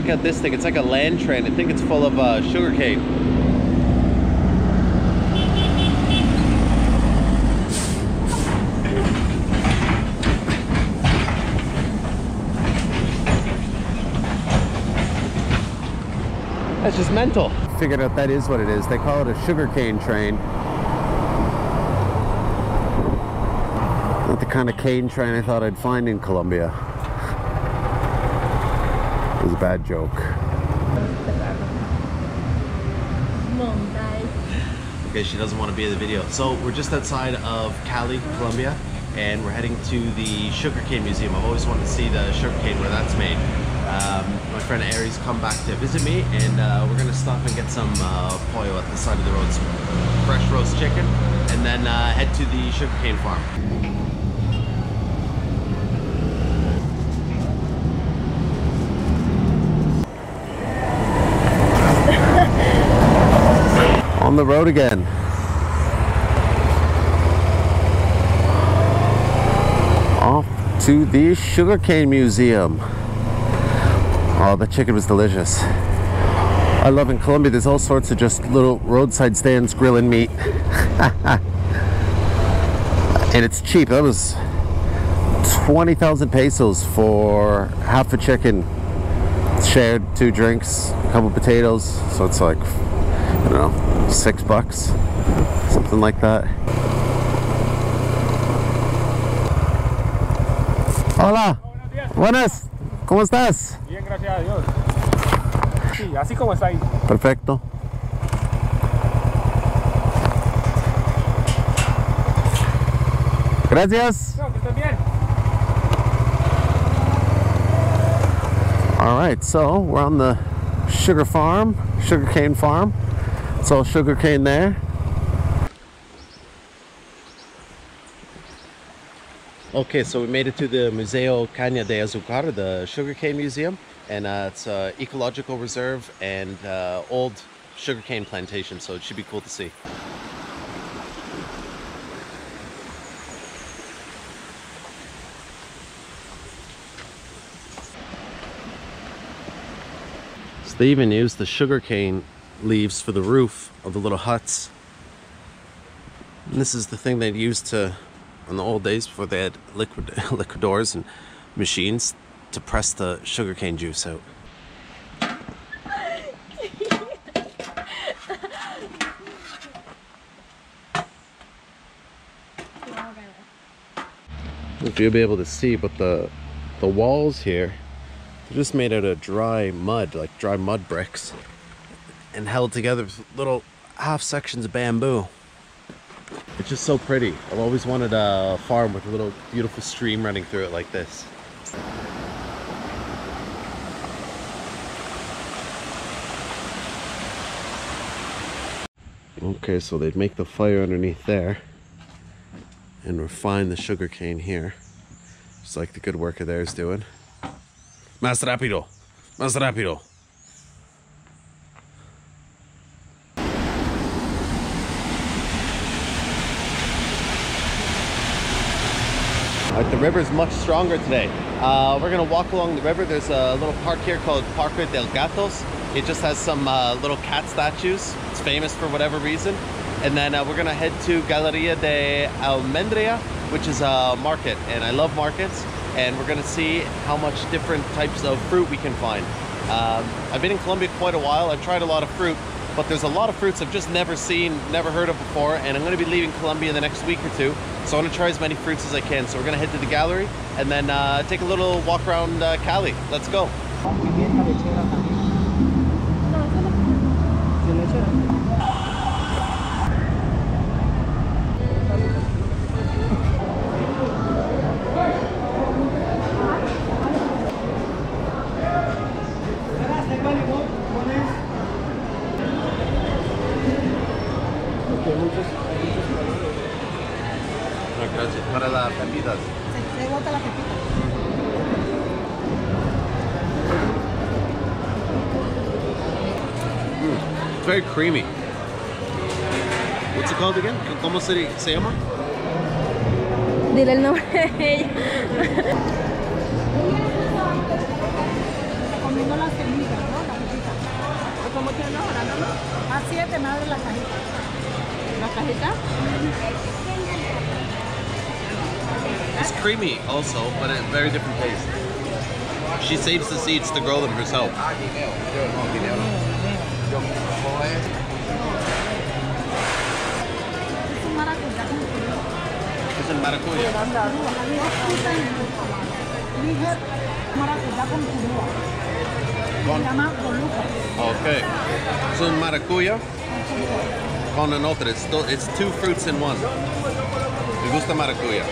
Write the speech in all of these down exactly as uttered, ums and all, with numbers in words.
check out this thing. It's like a land train. I think it's full of uh, sugarcane. That's just mental. Figured out that is what it is. They call it a sugarcane train. Not the kind of cane train I thought I'd find in Colombia. It was a bad joke. Mom died. Okay, she doesn't want to be in the video. So we're just outside of Cali, Colombia, and we're heading to the Sugarcane Museum. I've always wanted to see the sugarcane, where that's made. Um, my friend Aries come back to visit me, and uh, we're gonna stop and get some uh, pollo at the side of the road, some fresh roast chicken, and then uh, head to the sugarcane farm. On the road again. Off to the Sugarcane Museum. Oh, that chicken was delicious. I love in Colombia, there's all sorts of just little roadside stands grilling meat. And it's cheap. That was twenty thousand pesos for half a chicken. Shared, two drinks, a couple potatoes. So it's like, I don't know, six bucks, something like that. Hola. Buenas. ¿Cómo estás? Bien, gracias a Dios. Sí, así como está ahí. Perfecto. Gracias. No, que estés bien. All right, so we're on the sugar farm, sugarcane farm. It's all sugarcane there. Okay, so we made it to the Museo Caña de Azucar, the sugarcane museum, and uh, it's an ecological reserve and uh, old sugarcane plantation, so it should be cool to see. So they even use the sugarcane leaves for the roof of the little huts. And this is the thing they'd used to, in the old days before they had liquid, liquidors and machines to press the sugarcane juice out. If you'll be able to see, but the, the walls here, they're just made out of dry mud, like dry mud bricks, and held together with little half sections of bamboo. It's just so pretty. I've always wanted a farm with a little beautiful stream running through it like this. Okay, so they'd make the fire underneath there and refine the sugarcane here, just like the good worker there is doing. Más rápido, más rápido. The river is much stronger today. Uh, we're gonna walk along the river. There's a little park here called Parque del Gatos. It just has some uh, little cat statues. It's famous for whatever reason. And then uh, we're gonna head to Galeria de Almendria, which is a market, and I love markets. And we're gonna see how much different types of fruit we can find. Um, I've been in Colombia quite a while. I've tried a lot of fruit, but there's a lot of fruits I've just never seen, never heard of before, and I'm gonna be leaving Colombia in the next week or two, so I wanna try as many fruits as I can. So we're gonna head to the gallery and then uh, take a little walk around uh, Cali. Let's go. Para las pepitas. Se, se bota las pepitas. Mm, it's very creamy. What's it called again? ¿Cómo se, se llama? Dile el nombre de ella. cajita, ¿no? La cajita. ¿O cómo tiene una hora, no? A siete me abre la cajita. ¿La cajita? It's creamy also, but a very different taste. She saves the seeds to grow them herself. It's a maracuya. Okay. So maracuya con another. It's, it's two fruits in one. Me gusta maracuya.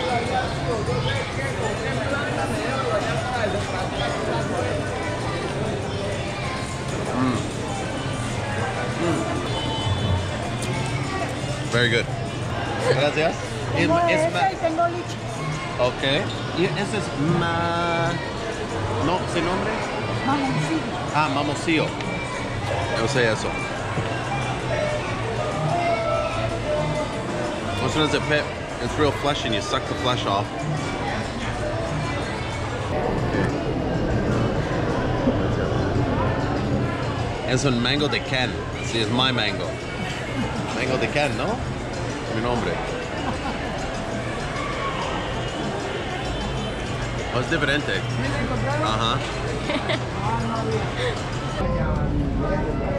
Mm. Mm. Very good. Gracias. Tengo es, es esta y tengo lichi. Ok. Y ese es ma... ¿No? ¿Su nombre? Mamoncillo. Ah, mamoncillo. Yo sé eso. Once it's a pit, it's real flesh and you suck the flesh off. Es un mango de can. Así es my mango. Mango de can, ¿no? Mi nombre. Oh, es diferente. Ajá.